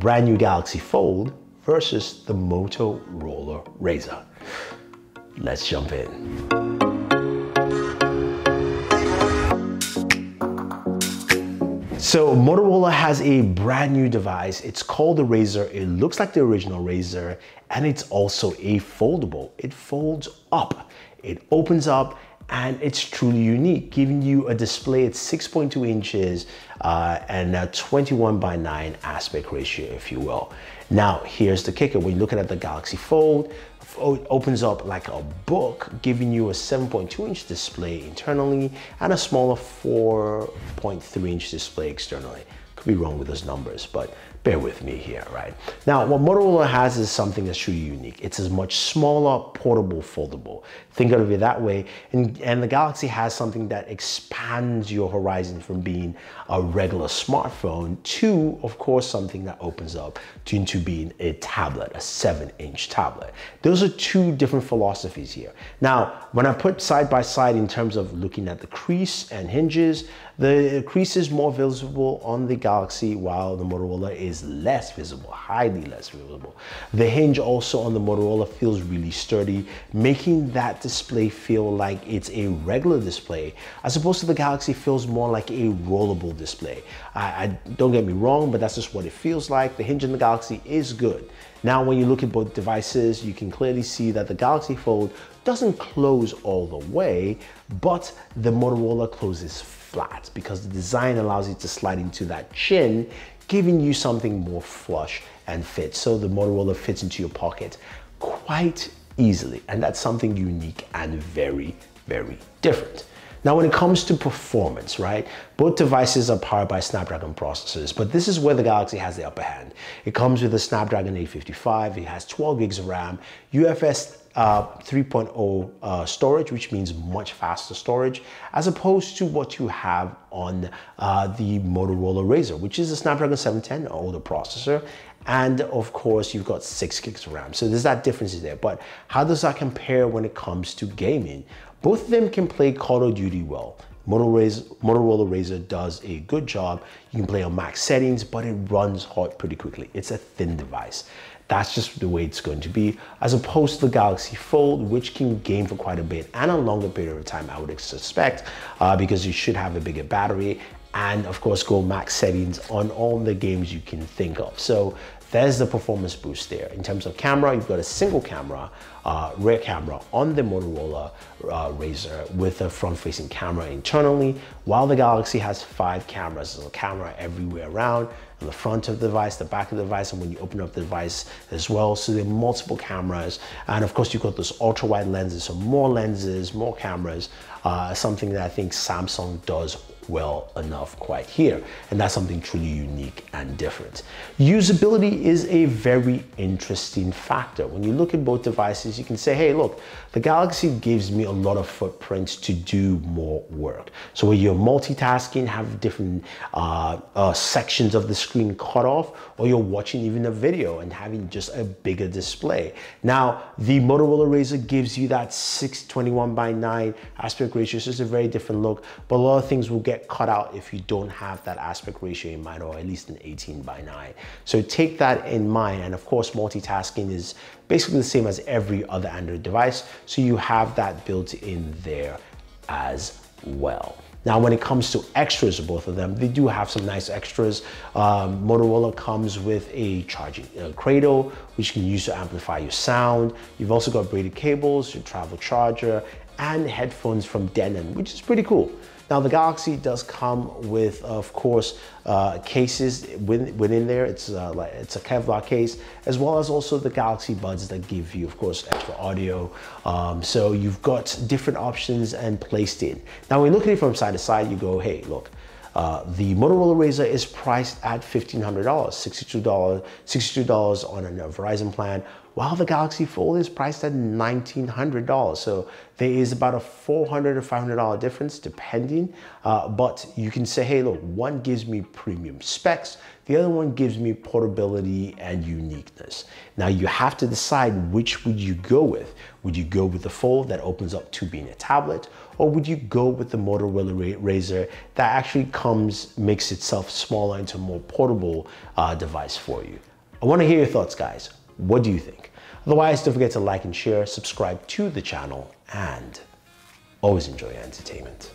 brand new Galaxy Fold versus the Motorola RAZR. Let's jump in. So Motorola has a brand new device. It's called the RAZR. It looks like the original RAZR, and it's also a foldable. It folds up, it opens up, and it's truly unique, giving you a display at 6.2 inches and a 21:9 aspect ratio, if you will. Now, here's the kicker. When you're looking at the Galaxy Fold, it opens up like a book, giving you a 7.2 inch display internally and a smaller 4.3 inch display externally. Could be wrong with those numbers, but bear with me here, right? Now, what Motorola has is something that's truly unique. It's a much smaller, portable, foldable. Think of it that way. And the Galaxy has something that expands your horizon from being a regular smartphone to, of course, something that opens up into being a tablet, a 7-inch tablet. Those are two different philosophies here. Now, when I put side by side in terms of looking at the crease and hinges, the crease is more visible on the Galaxy, while the Motorola is less visible, highly less visible. The hinge also on the Motorola feels really sturdy, making that display feel like it's a regular display, as opposed to the Galaxy feels more like a rollable display. I don't get me wrong, but that's just what it feels like. The hinge on the Galaxy is good. Now, when you look at both devices, you can clearly see that the Galaxy Fold doesn't close all the way, but the Motorola closes flat because the design allows you to slide into that chin, giving you something more flush and fit. So the Motorola fits into your pocket quite easily, and that's something unique and very, very different. Now, when it comes to performance, right? Both devices are powered by Snapdragon processors, but this is where the Galaxy has the upper hand. It comes with a Snapdragon 855, it has 12 gigs of RAM, UFS 3.0 storage, which means much faster storage, as opposed to what you have on the Motorola RAZR, which is a Snapdragon 710, an older processor. And of course, you've got 6 gigs of RAM. So there's that difference there, but how does that compare when it comes to gaming? Both of them can play Call of Duty well. Motorola RAZR does a good job. You can play on max settings, but it runs hot pretty quickly. It's a thin device. That's just the way it's going to be, as opposed to the Galaxy Fold, which can game for quite a bit and a longer period of time, I would suspect, because you should have a bigger battery and of course go max settings on all the games you can think of. So there's the performance boost there. In terms of camera, you've got a single camera, rear camera on the Motorola RAZR with a front-facing camera internally, while the Galaxy has 5 cameras. There's a camera everywhere around, on the front of the device, the back of the device, and when you open up the device as well. So there are multiple cameras. And of course, you've got those ultra-wide lenses, so more lenses, more cameras, something that I think Samsung does well enough quite here. And that's something truly unique and different. Usability is a very interesting factor. When you look at both devices, you can say, hey, look, the Galaxy gives me a lot of footprints to do more work. So when you're multitasking, have different sections of the screen cut off, or you're watching even a video and having just a bigger display. Now, the Motorola RAZR gives you that 6:21:9 aspect ratio. So it's a very different look, but a lot of things will get cut out if you don't have that aspect ratio in mind, or at least an 18:9. So take that in mind. And of course, multitasking is basically the same as every other Android device. So you have that built in there as well. Now, when it comes to extras of both of them, they do have some nice extras. Motorola comes with a charging cradle, which you can use to amplify your sound. You've also got braided cables, your travel charger, and headphones from Denon, which is pretty cool. Now, the Galaxy does come with, of course, cases within there. It's a Kevlar case, as well as also the Galaxy Buds that give you, of course, extra audio. So you've got different options and placed in. Now, when you look at it from side to side, you go, hey, look, the Motorola RAZR is priced at $1,500, $62 on a Verizon plan, while the Galaxy Fold is priced at $1,900. So there is about a $400 or $500 difference depending, but you can say, hey, look, one gives me premium specs, the other one gives me portability and uniqueness. Now you have to decide which would you go with. Would you go with the Fold that opens up to being a tablet, or would you go with the Motorola RAZR that actually makes itself smaller into a more portable device for you? I wanna hear your thoughts, guys. What do you think? Otherwise, don't forget to like and share, subscribe to the channel, and always enjoy your entertainment.